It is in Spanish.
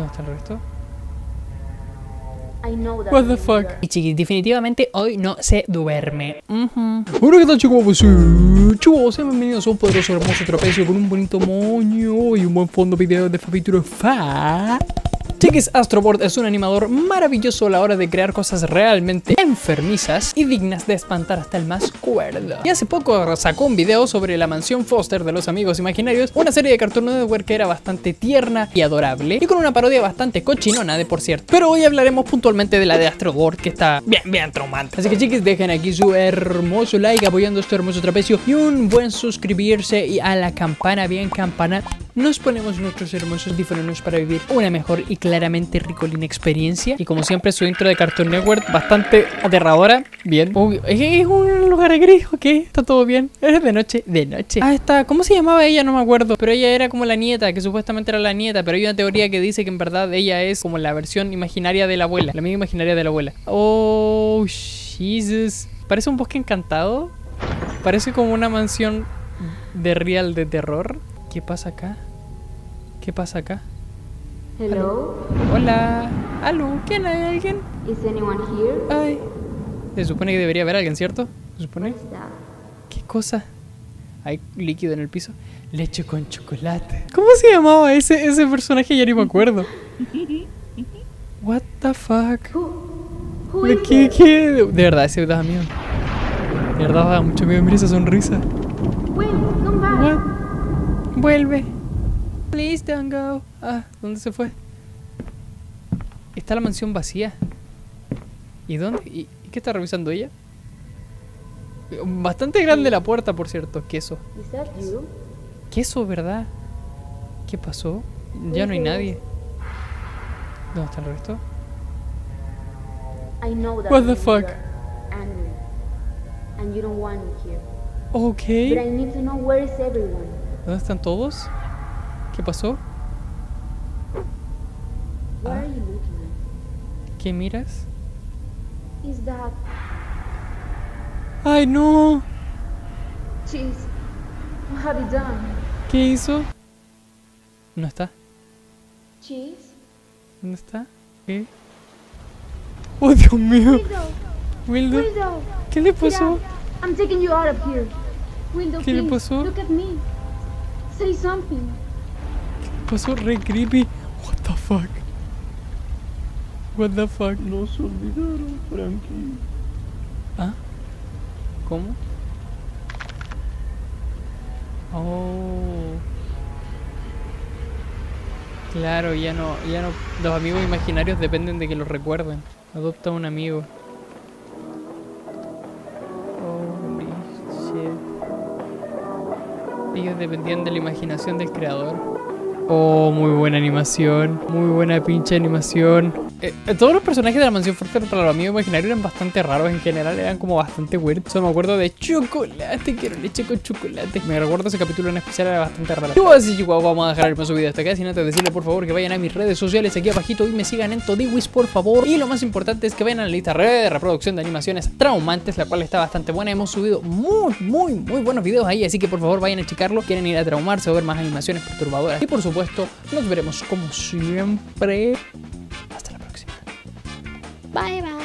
¿Dónde está el resto? What the fuck. Y chiquis, definitivamente hoy no se duerme. Hola, ¿qué tal, chicos? Chicos, bienvenidos a un poderoso, hermoso trapecio con un bonito moño y un buen fondo video de Fabitofa. Chiquis Astrobort es un animador maravilloso a la hora de crear cosas realmente enfermizas y dignas de espantar hasta el más cuerdo. Y hace poco sacó un video sobre la mansión Foster de los amigos imaginarios, una serie de Cartoon Network que era bastante tierna y adorable y con una parodia bastante cochinona de por cierto. Pero hoy hablaremos puntualmente de la de Astrobort, que está bien traumante. Así que chiquis, dejen aquí su hermoso like apoyando este hermoso trapecio y un buen suscribirse y a la campana, bien campana. Nos ponemos nuestros hermosos diferentes para vivir una mejor y claramente ricolina experiencia. Y como siempre, su intro de Cartoon Network bastante aterradora. Bien. Uy, es un lugar gris, ok. Está todo bien. Es de noche, de noche. Ah, está. ¿Cómo se llamaba ella? No me acuerdo. Pero ella era como la nieta, que supuestamente era la nieta. Pero hay una teoría que dice que en verdad ella es como la versión imaginaria de la abuela. La amiga imaginaria de la abuela. Oh, Jesus. Parece un bosque encantado. Parece como una mansión de real de terror. ¿Qué pasa acá? ¿Qué pasa acá? Hello. Hola. Aló. ¿Quién hay? ¿Alguien? Is anyone here? Ay. Se supone que debería haber alguien, ¿cierto? Se supone. ¿Qué cosa? Hay líquido en el piso. Leche con chocolate. ¿Cómo se llamaba ese personaje? Ya ni me acuerdo. What the fuck? ¿Qué? De verdad, ese daba miedo. De verdad daba mucho miedo. Mira esa sonrisa. Wait, come back. What? Vuelve. Please don't go. Ah, ¿dónde se fue? Está la mansión vacía. ¿Y dónde? ¿Y qué está revisando ella? Bastante grande la puerta, por cierto. Queso. Queso, ¿verdad? ¿Qué pasó? Ya no hay nadie. ¿Dónde está el resto? What the fuck? Okay. But I need to know where is everyone. ¿Dónde están todos? ¿Qué pasó? Ah. ¿Qué miras? ¡Ay, no! ¿Qué hizo? No está. ¿Dónde está? ¿Qué? ¡Oh, Dios mío! Wildo. ¿Qué le pasó? ¿Qué le pasó? Say something. Pasó re creepy. What the fuck? What the fuck? Nos olvidaron, Frankie. ¿Ah? ¿Cómo? Oh. Claro, ya no. Los amigos imaginarios dependen de que los recuerden. Adopta a un amigo. Ellos dependían de la imaginación del creador. Oh, muy buena animación. Muy buena pinche animación. Todos los personajes de la mansión Foster para los amigos imaginarios eran bastante raros en general. Eran como bastante weird. Solo me acuerdo de chocolate. Quiero leche con chocolate. Me recuerdo ese capítulo en especial, era bastante raro. Yo así, chicos, vamos a dejar el hermoso video hasta acá. Sin antes decirles, por favor, que vayan a mis redes sociales aquí abajito y me sigan en Todiwis, por favor. Y lo más importante es que vayan a la lista de reproducción de animaciones traumantes, la cual está bastante buena. Hemos subido muy buenos videos ahí. Así que por favor vayan a checarlo. Quieren ir a traumarse o ver más animaciones perturbadoras. Y por supuesto, nos veremos como siempre. Bye bye.